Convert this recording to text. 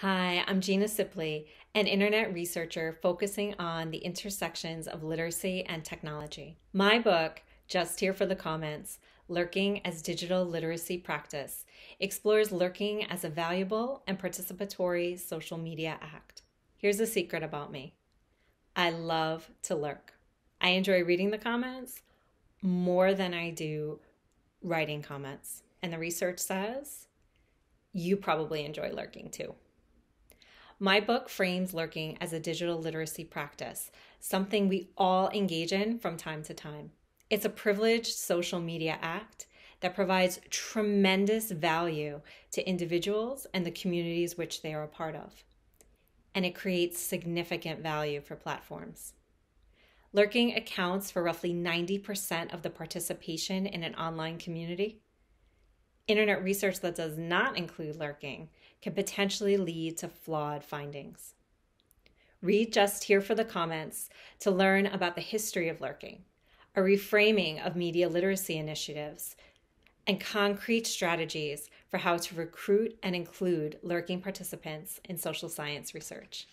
Hi, I'm Gina Sipley, an internet researcher focusing on the intersections of literacy and technology. My book, Just Here for the Comments, Lurking as Digital Literacy Practice, explores lurking as a valuable and participatory social media act. Here's a secret about me. I love to lurk. I enjoy reading the comments more than I do writing comments. And the research says you probably enjoy lurking too. My book frames lurking as a digital literacy practice, something we all engage in from time to time. It's a privileged social media act that provides tremendous value to individuals and the communities which they are a part of. And it creates significant value for platforms. Lurking accounts for roughly 90% of the participation in an online community. Internet research that does not include lurking can potentially lead to flawed findings. Read Just Here for the Comments to learn about the history of lurking, a reframing of media literacy initiatives, and concrete strategies for how to recruit and include lurking participants in social science research.